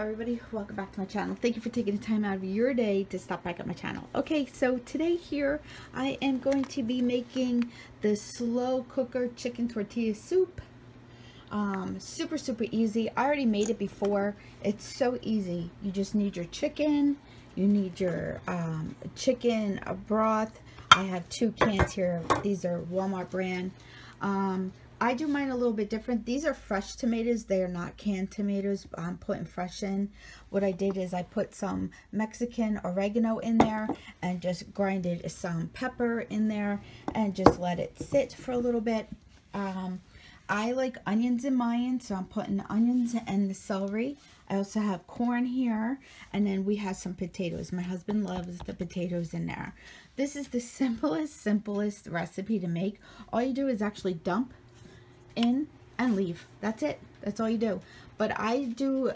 Hello everybody, welcome back to my channel. Thank you for taking the time out of your day to stop back at my channel. Okay, so today here I am going to be making the slow cooker chicken tortilla soup. Super easy. I already made it before. It's so easy. You just need your chicken, you need your chicken broth. I have two cans here. These are Walmart brand. I do mine a little bit different. These are fresh tomatoes. They are not canned tomatoes. I'm putting fresh in. What I did is I put some Mexican oregano in there and just grinded some pepper in there and just let it sit for a little bit. I like onions in mine, so I'm putting the onions and the celery. I also have corn here, and then we have some potatoes. My husband loves the potatoes in there. This is the simplest recipe to make. All you do is actually dump in and leave. That's it. That's all you do. But I do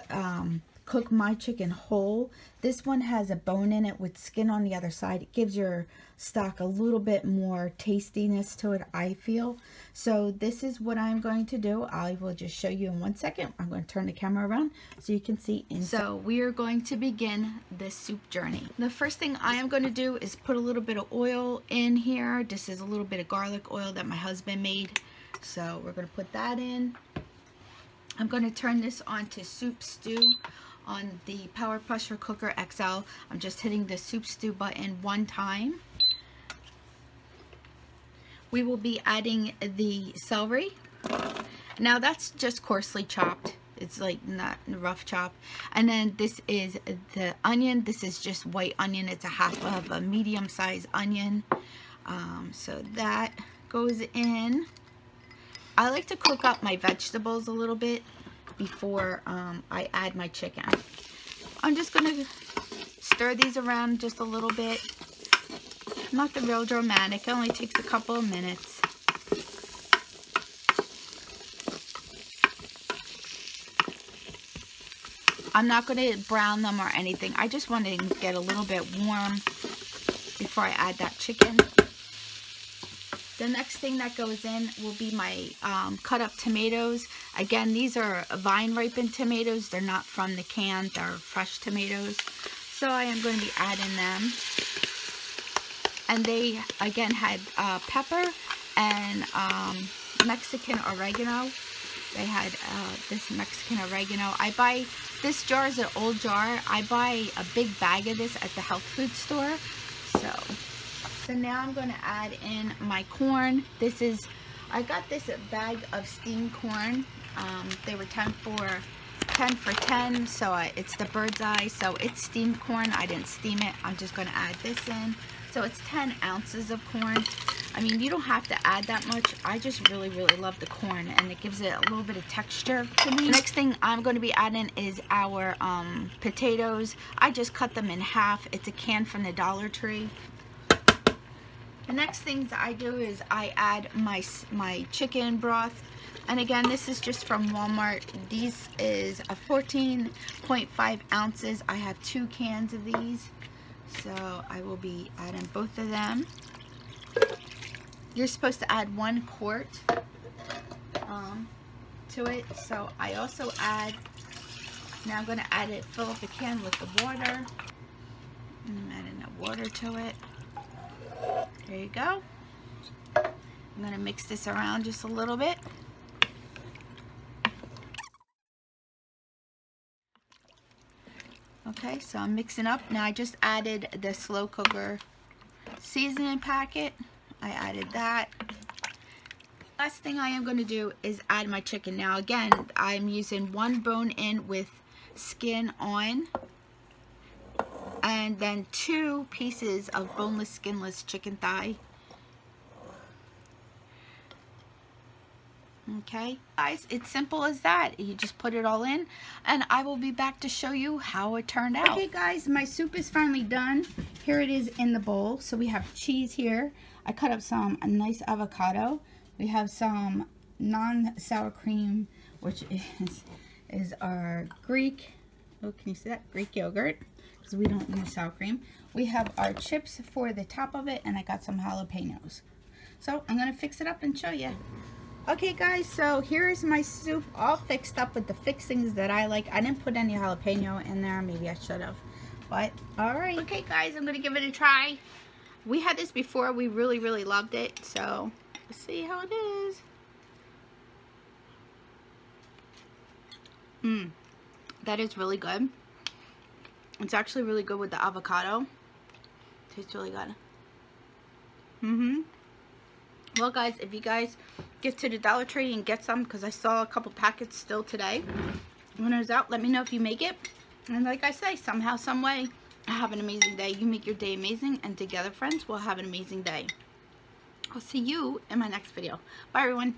cook my chicken whole. This one has a bone in it with skin on the other side. It gives your stock a little bit more tastiness to it, I feel. So this is what I'm going to do. I will just show you in 1 second. I'm going to turn the camera around so you can see inside. So we are going to begin this soup journey. The first thing I am going to do is put a little bit of oil in here. This is a little bit of garlic oil that my husband made. So we're going to put that in. I'm going to turn this on to soup stew on the Power Pressure Cooker XL. I'm just hitting the soup stew button one time. We will be adding the celery. Now that's just coarsely chopped. It's like not a rough chop. And then this is the onion. This is just white onion. It's a half of a medium-sized onion. So that goes in. I like to cook up my vegetables a little bit before I add my chicken. I'm just going to stir these around just a little bit. Not the real dramatic. It only takes a couple of minutes. I'm not going to brown them or anything. I just want to get a little bit warm before I add that chicken. The next thing that goes in will be my cut up tomatoes. Again, these are vine ripened tomatoes. They're not from the can, they're fresh tomatoes. So I am going to be adding them. And they, again, had pepper and Mexican oregano. They had this Mexican oregano. I buy, this jar is an old jar. I buy a big bag of this at the health food store. So now I'm going to add in my corn. This is, I got this bag of steamed corn. They were 10 for 10, so it's the Bird's Eye, so it's steamed corn. I didn't steam it. I'm just going to add this in. So it's 10 ounces of corn. I mean, you don't have to add that much. I just really love the corn, and it gives it a little bit of texture to me. The next thing I'm going to be adding is our potatoes. I just cut them in half. It's a can from the Dollar Tree. The next things I do is I add my chicken broth, and again, this is just from Walmart. This is 14.5 ounces. I have two cans of these, so I will be adding both of them. You're supposed to add 1 quart to it, so I also add, now I'm going to add it, fill up the can with the water, and I'm adding the water to it. There you go. I'm going to mix this around just a little bit. Okay, so I'm mixing up. Now I just added the slow cooker seasoning packet. I added that. Last thing I am going to do is add my chicken. Now again, I'm using one bone in with skin on, and then 2 pieces of boneless, skinless chicken thigh. Okay, guys, it's simple as that. You just put it all in, and I will be back to show you how it turned out. Okay, guys, my soup is finally done. Here it is in the bowl. So we have cheese here. I cut up some nice avocado. We have some non-sour cream, which is our Greek. Oh, can you see that? Greek yogurt. Because we don't use sour cream. We have our chips for the top of it, and I got some jalapenos. So I'm going to fix it up and show you. Okay guys, so here is my soup all fixed up with the fixings that I like. I didn't put any jalapeno in there. Maybe I should have, but all right. Okay guys, I'm gonna give it a try. We had this before. We really loved it, so let's see how it is. That is really good. It's actually really good with the avocado. Tastes really good. Well guys, if you guys get to the Dollar Tree and get some, because I saw a couple packets still today when I was out, let me know if you make it. And like I say, somehow, some way, have an amazing day. You make your day amazing, and together, friends, we'll have an amazing day. I'll see you in my next video. Bye everyone.